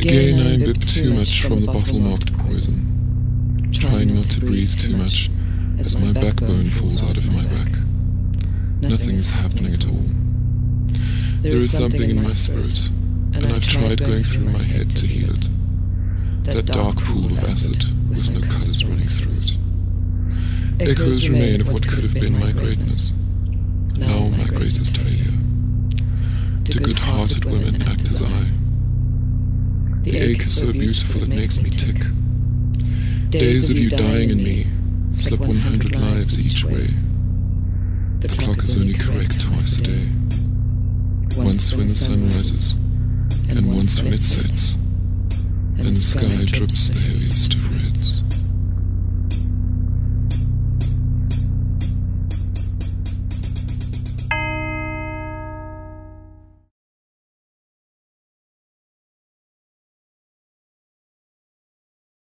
Again I imbibed too much from the bottle-marked poison, trying not to breathe too much as my backbone falls out of my back. Nothing's happening at all. There is something in my spirit, and I've tried going through my head to heal it. That dark pool of acid with no colours running through it. Echoes remain of what could have been my greatness, now my greatest failure. To good-hearted women act as I. The ache is so beautiful it makes me tick. Days of you dying in me slip 100 lives each way. The clock is only correct twice a day. Once when the sun rises, and once when it sets, and the sky drips the heaviest of